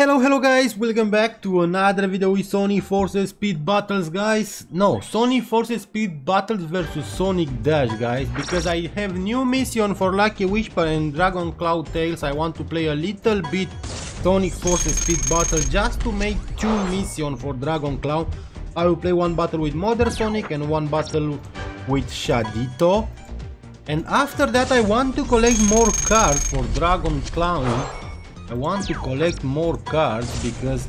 Hello guys, welcome back to another video with Sonic Forces Speed Battles, guys. No, Sonic Forces Speed Battles versus Sonic Dash, guys, because I have new mission for Lucky Whisper and Dragon Cloud Tails. I want to play a little bit Sonic Forces Speed Battle just to make two missions for Dragon Cloud. I will play one battle with Modern Sonic and one battle with Shadito. And after that I want to collect more cards for Dragon Clown. I want to collect more cards because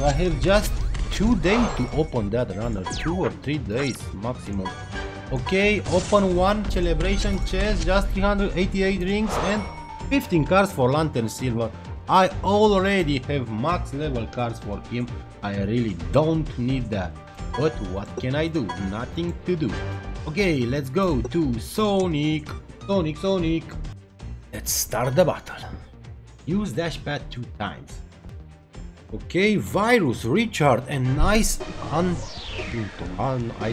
I have just 2 days to open that runner, 2 or 3 days maximum. Okay, open one celebration chest, just 388 rings and 15 cards for Lantern Silver. I already have max level cards for him, I really don't need that. But what can I do? Nothing to do. Okay, let's go to Sonic. Let's start the battle. Use dashpad 2 times. Okay, Virus, Richard, and nice I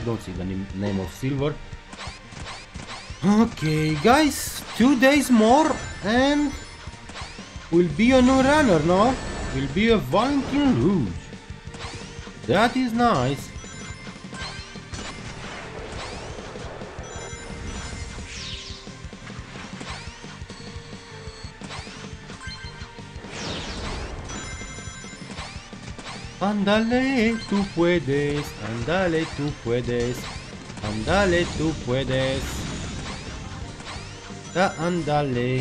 don't see the name of Silver. Okay, guys, 2 days more and will be a new runner, no? Will be a Valentine Rouge. That is nice. Andale, tú puedes, andale, tú puedes, andale, tú puedes, andale.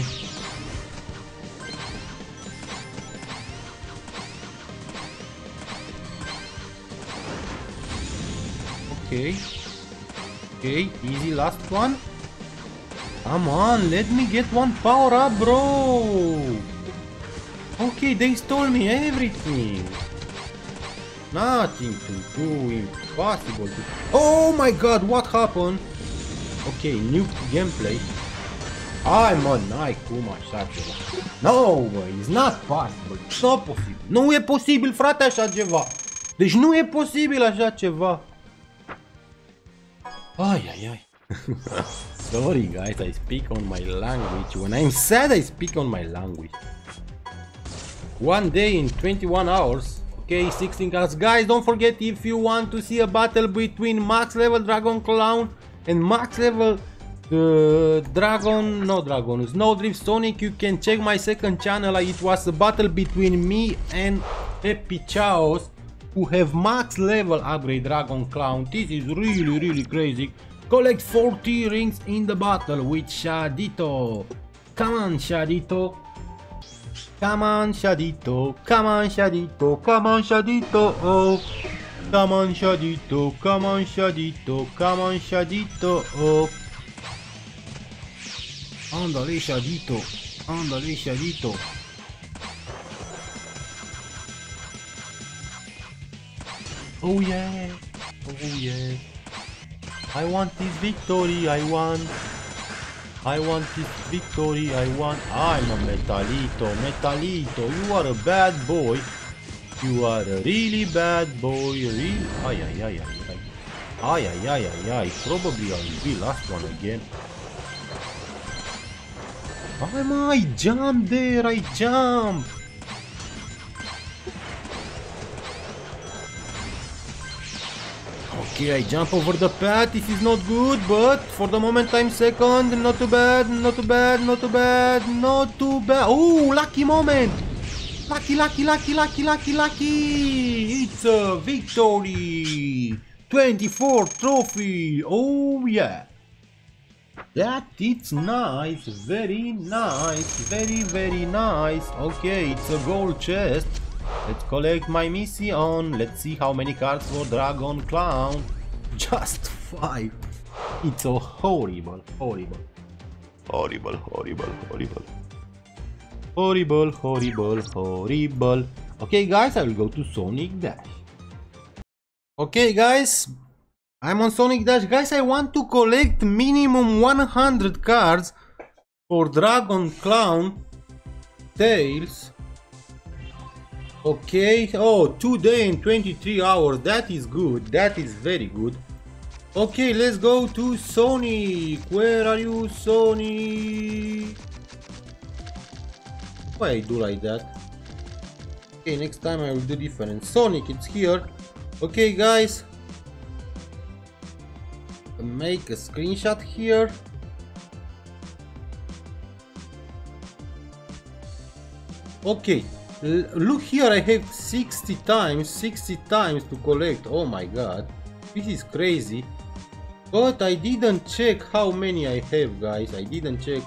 Okay, easy last one. Come on, let me get one power up, bro. Okay, they stole me everything. Nothing to do, impossible to... Oh my god, what happened? Okay, new gameplay. I'm a Naikuma Shacheva. No, it's not posible. It's not posible. Nu e posibil, frate, așa ceva. Deci nu e posibil așa ceva. Ai. Sorry, guys, I speak on my language. When I'm sad, I speak on my language. One day in 21 hours... Okay, 16 cards. Guys, don't forget, if you want to see a battle between max level Dragon Clown and max level Dragon Snowdrift Sonic, you can check my second channel. It was a battle between me and Epic Chaos, who have max level upgrade Dragon Clown. This is really crazy. Collect 40 rings in the battle with Shadito. Come on, Shadito. Come on, Shadito, come on, Shadito, come on, Shadito, oh. Come on, Shadito, come on, Shadito, come on, Shadito, oh. Andale, Shadito, andale, Shadito. Oh yeah, oh yeah. I want this victory, I want this victory, I'm a Metalito, you are a bad boy. You are a really bad boy, probably I will be last one again. I jump there, I jump. Okay, I jump over the path, this is not good, but for the moment I'm second, not too bad. Oh, lucky moment! Lucky! It's a victory! 24 trophy! Oh yeah! That is nice, very nice. Okay, it's a gold chest. Let's collect my mission. Let's see how many cards for Dragon Clown. Just 5. It's so horrible. Okay, guys, I will go to Sonic Dash. Okay, guys, I'm on Sonic Dash. Guys, I want to collect minimum 100 cards for Dragon Clown Tails. Okay, oh, 2 days and 23 hours, that is good, that is very good. Okay, let's go to Sonic. Where are you, Sonic? Why I do like that? Okay, next time I will do different. Sonic, it's here. Okay, guys. Make a screenshot here. Okay, look here, I have 60 times to collect. Oh my god, this is crazy. But I didn't check how many I have, guys. I didn't check.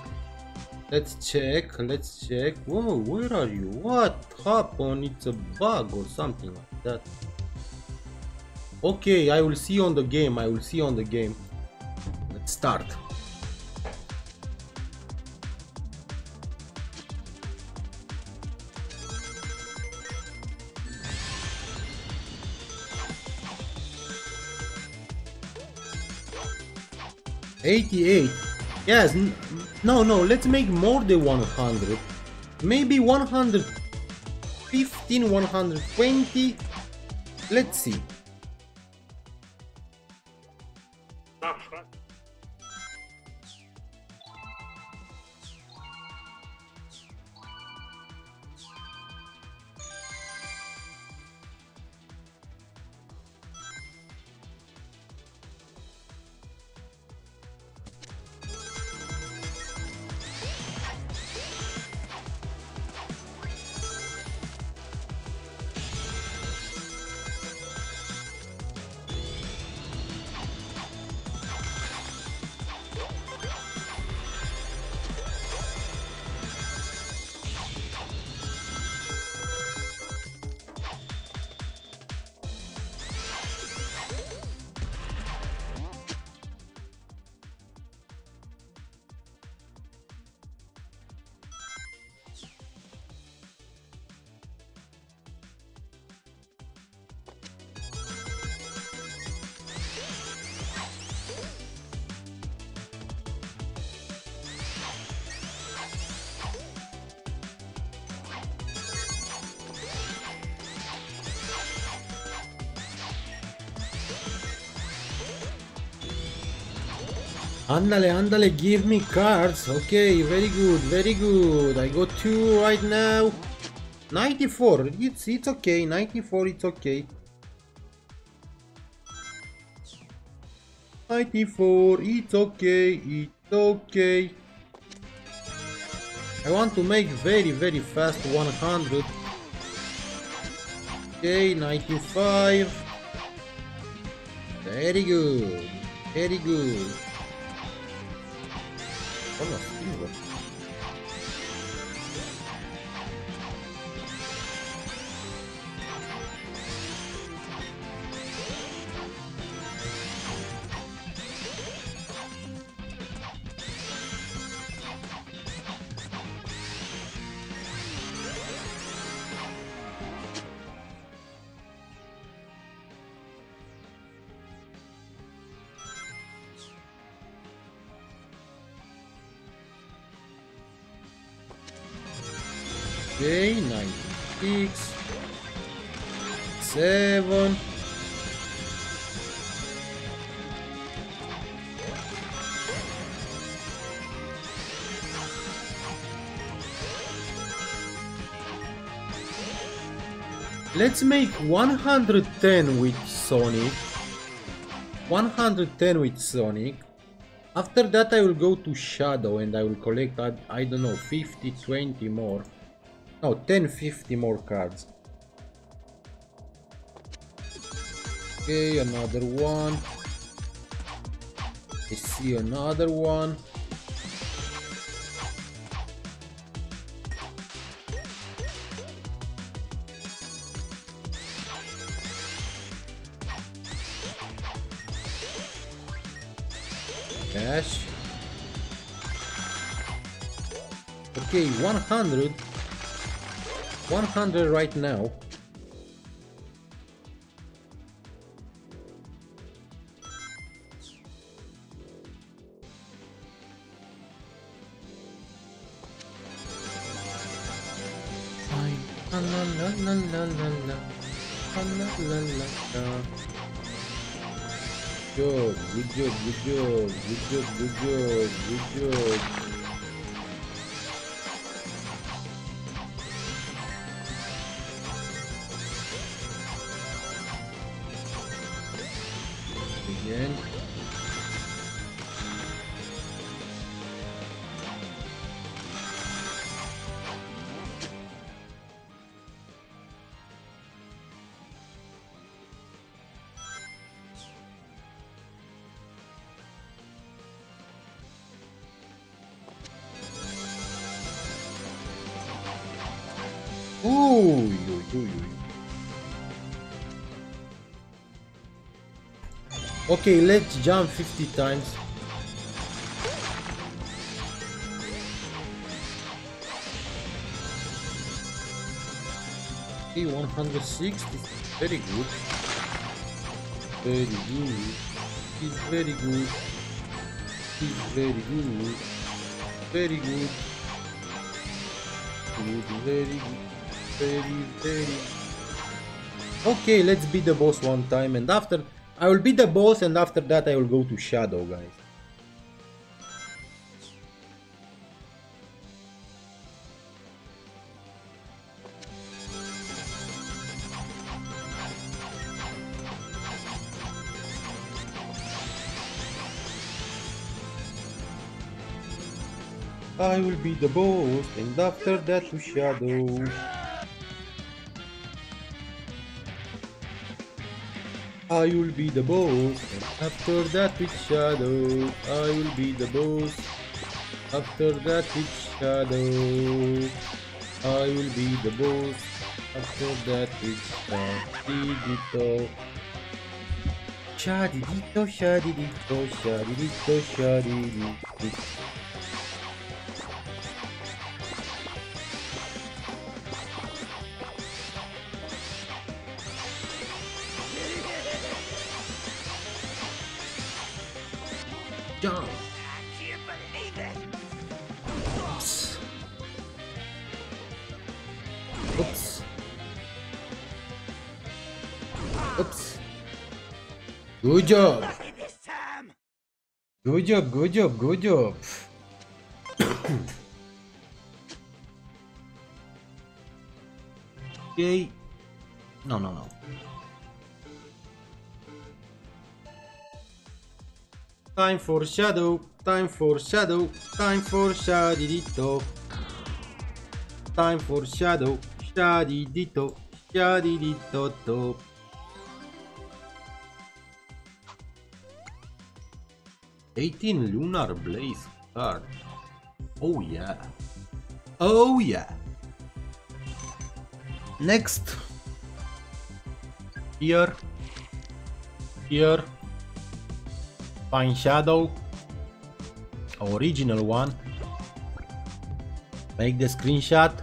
Let's check. Whoa, where are you? What happened? It's a bug or something like that. Okay, I will see on the game. Let's start. $88. Yes. No. Let's make more than 100. Maybe 115, 120. Let's see. Andale, andale, give me cards. Okay, very good, very good. I got 2 right now. 94, it's okay. 94, it's okay. 94, it's okay, it's okay. I want to make very, very fast 100. Okay, 95. Very good, very good. Okay, 96, 7, let's make 110 with Sonic, 110 with Sonic. After that I will go to Shadow and I will collect, I don't know, 50, 20 more. No, 10, 50 more cards. Okay, another one. I see another one. Dash. Okay, 100. 100 right now. Good, good job, good job, good job, good job, good job. good. Ooh, ooh, ooh, ooh. Okay, let's jump 50 times. Okay, 160 is very good. Very good. It's very good. It's very good. Very good. Good, very good. Very. Okay, let's beat the boss one time, and after I will beat the boss, and after that I will go to Shadow, guys. I will beat the boss, and after that to Shadow. I will be the boss, and after that with Shadow. I will be the boss, after that with Shadow. I will be the boss, after that with Shadito. Shadito, Shadito, Shadito, Shadito. Jump. I can't believe it. Oops. Oops. Oops. Good job. Good job, good job, good job. Okay. No. Time for Shadow, time for Shadow, time for Shadito. Time for Shadow, Shadito, Shadito to. $18 Lunar Blaze card. Oh yeah. Oh yeah. Next. Here. Find Shadow, original one, make the screenshot.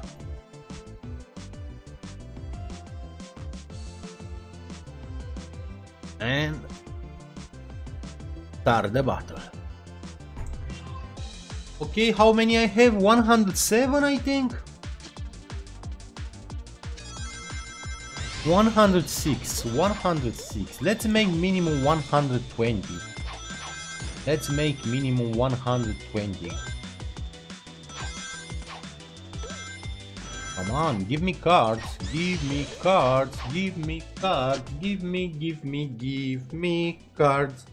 And start the battle. Okay, how many I have? 107 I think? 106. Let's make minimum 120. Let's make minimum 120. Come on, give me cards, give me cards, give me cards, give me cards.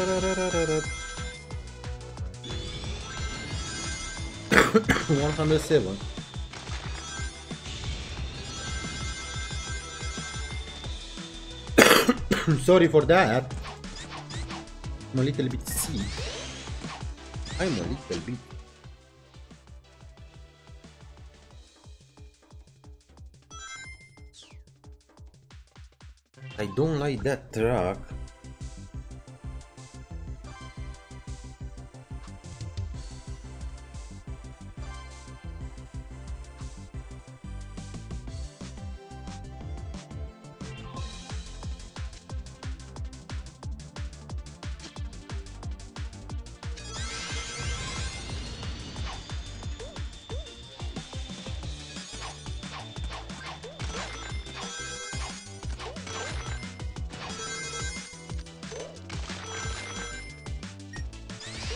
107. Sorry for that. I'm a little bit sick. I don't like that track.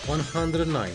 109.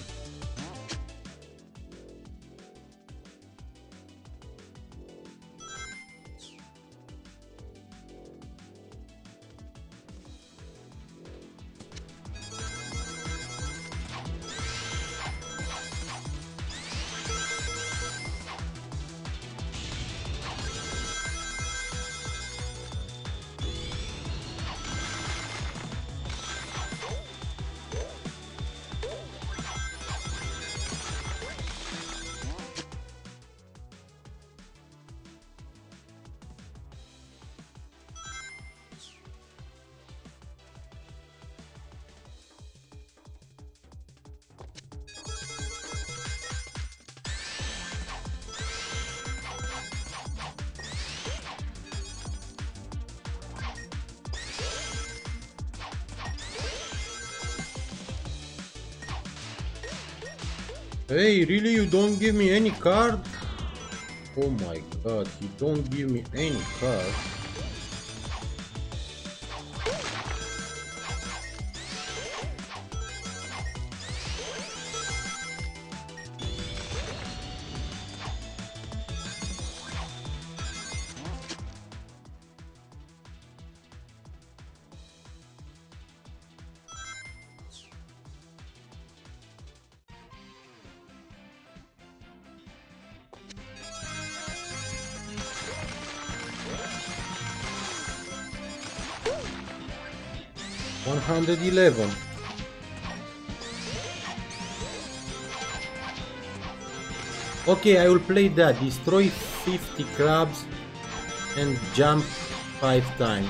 Hey, really, you don't give me any card? Oh my god, you don't give me any card. At 11. Okay, I will play that. Destroy 50 crabs and jump 5 times.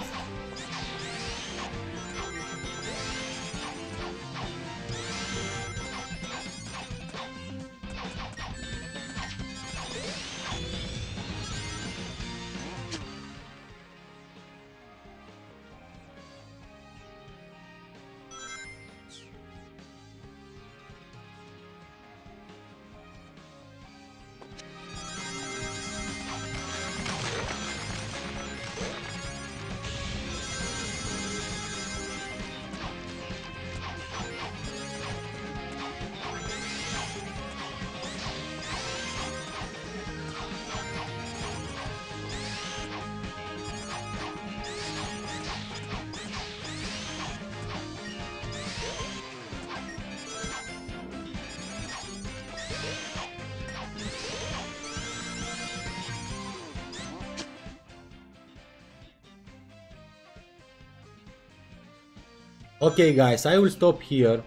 Okay guys, I will stop here.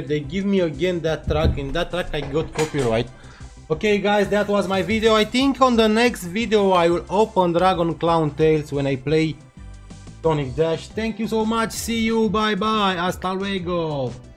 They give me again that track. In that track I got copyright. Okay guys, that was my video. I think on the next video I will open Dragon Clown Tails when I play Sonic Dash. Thank you so much. See you. Bye bye. Hasta luego.